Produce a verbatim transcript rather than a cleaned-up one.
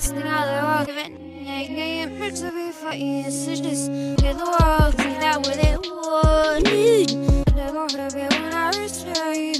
wasting all the world giving naked bricks of it for years. It's just get the world, treat that what it would need. They're gonna be when I reach